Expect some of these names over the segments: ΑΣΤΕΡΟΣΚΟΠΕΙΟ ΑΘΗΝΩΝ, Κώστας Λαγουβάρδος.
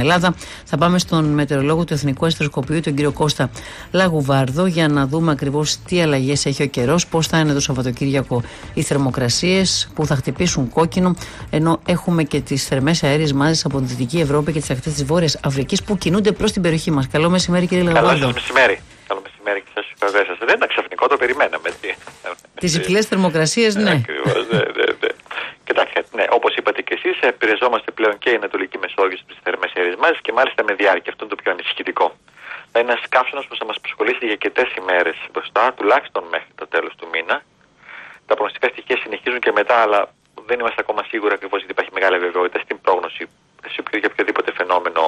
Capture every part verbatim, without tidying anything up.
Ελλάδα. Θα πάμε στον μετεωρολόγο του Εθνικού Αστεροσκοπίου, τον κύριο Κώστα Λαγουβάρδο, για να δούμε ακριβώς τι αλλαγές έχει ο καιρός, πώς θα είναι το Σαββατοκύριακο οι θερμοκρασίες που θα χτυπήσουν κόκκινο, ενώ έχουμε και τις θερμές αέριες μάζες από την Δυτική Ευρώπη και τις ακτές της Βόρειας Αφρικής που κινούνται προς την περιοχή μας. Καλό μεσημέρι, κύριε Λαγουβάρδο. Καλό μεσημέρι. Καλό μεσημέρι και σας ευχαριστώ. Δεν ήταν ξαφνικό, το περιμέναμε. Τις υψηλές θερμοκρασίες, ναι. Ακριβώς, ναι, ναι, ναι. Κοιτάξτε, ναι, όπως είπατε και εσείς, επηρεαζόμαστε πλέον και η Ανατολική Μεσόγειο στις θερμές αέριες μάζες και μάλιστα με διάρκεια. Αυτό είναι το πιο ανησυχητικό. Θα είναι ένας καύσωνας που θα μας απασχολήσει για αρκετές ημέρες μπροστά, τουλάχιστον μέχρι το τέλος του μήνα. Τα προγνωστικά στοιχεία συνεχίζουν και μετά, αλλά δεν είμαστε ακόμα σίγουροι ακριβώς γιατί υπάρχει μεγάλη βεβαιότητα στην πρόγνωση σε οποιο, για οποιοδήποτε φαινόμενο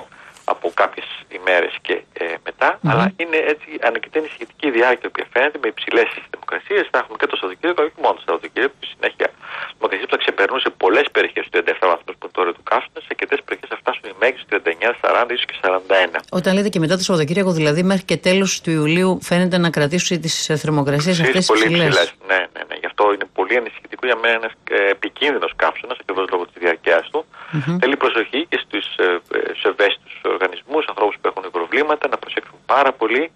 από κάποιες ημέρες και ε, μετά. Mm-hmm. Αλλά είναι έτσι ανακαιτή ανησυχητική διάρκεια που φαίνεται με υψηλές θερμοκρασίες. Θα έχουμε και το Σαββατοκύριακο, όχι μόνο το Σαββατοκύριακο, που συνέχεια. Θερμοκρασίες που θα ξεπερνούν σε πολλές περιοχές του τριάντα επτά βαθμούς που είναι το όριο του καύσωνα, σε αρκετές περιοχές θα φτάσουν οι μέγιστοι τριάντα εννέα, σαράντα, ίσως και σαράντα ένα. Όταν λέτε και μετά το Σαββατοκύριακο, δηλαδή μέχρι και τέλος του Ιουλίου, φαίνεται να κρατήσουν τις θερμοκρασίες αυτές τις υψηλές. Ναι, ναι, ναι. Γι' αυτό είναι πολύ ανησυχητικό για μένα, ε, επικίνδυνος καύσωνας, ακριβώς λόγω της διαρκείας του. Mm-hmm. Θέλει προσοχή και στους ε, ε, ευαίσθητους οργανισμούς, ανθρώπους που έχουν προβλήματα, να προσέξουν πάρα πολύ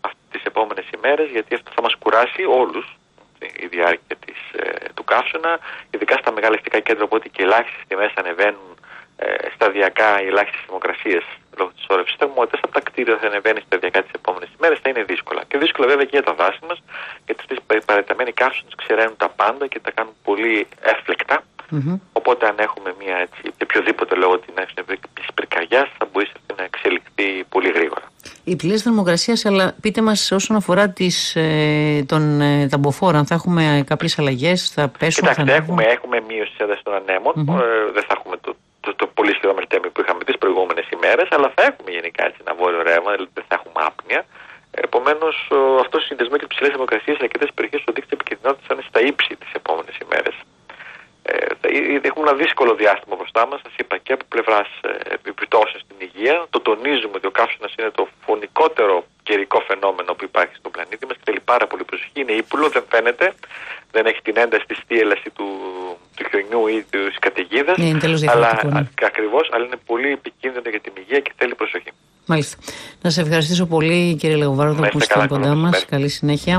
αυτές τις επόμενες ημέρες, γιατί αυτό θα μας κουράσει όλους. Η διάρκεια της, ε, του καύσωνα, ειδικά στα μεγάλα αστικά κέντρα, οπότε και ελάχιστες τιμές ανεβαίνουν ε, σταδιακά οι ελάχιστες θερμοκρασίες λόγω της όρευσης θερμότητας. Από τα κτίρια θα ανεβαίνει σταδιακά τις επόμενες ημέρες, θα είναι δύσκολα. Και δύσκολα βέβαια και για τα δάση μας, γιατί αυτές οι παρατεταμένοι καύσωνες ξεραίνουν τα πάντα και τα κάνουν πολύ έφλεκτα. Mm-hmm. Οπότε, αν έχουμε μια έτσι, οποιοδήποτε λόγο την της πυρκαγιάς, θα μπορείς να εξελιχθεί πολύ γρήγορα. Υψηλές θερμοκρασίες, αλλά πείτε μας όσον αφορά τις, ε, τον, ε, τα μποφόρ, αν θα έχουμε κάποιες αλλαγές, θα πέσουν. Κοιτάξτε, έχουμε, έχουμε μείωση της έντασης των ανέμων. Mm-hmm. ε, δεν θα έχουμε το, το, το πολύ σκληρό μελτέμι που είχαμε τις προηγούμενες ημέρες, αλλά θα έχουμε γενικά έτσι, ένα βόρειο ρεύμα, δηλαδή δεν θα έχουμε άπνοια. Επομένως, αυτό συνδυασμό και τις υψηλές θερμοκρασίες σε αρκετές περιοχές του δείκτη επικινδυνότητας θα είναι στα ύψη τις επόμενες ημέρες. Έχουμε ένα δύσκολο διάστημα μπροστά μας, σας είπα και από πλευράς επιπτώσεων στην υγεία. Το τονίζουμε ότι ο καύσωνας είναι το φωνικότερο καιρικό φαινόμενο που υπάρχει στον πλανήτη μας και θέλει πάρα πολύ προσοχή. Είναι ύπουλο, δεν φαίνεται, δεν έχει την ένταση της θύελλαση του, του χιονιού ή της καταιγίδας. Είναι τελώς αλλά, ακριβώς, αλλά είναι πολύ επικίνδυνο για την υγεία και θέλει προσοχή. Μάλιστα. Να σε ευχαριστήσω πολύ, κύριε Λαγουβάρδο, που ήσασταν κοντά μας. Καλή συνέχεια.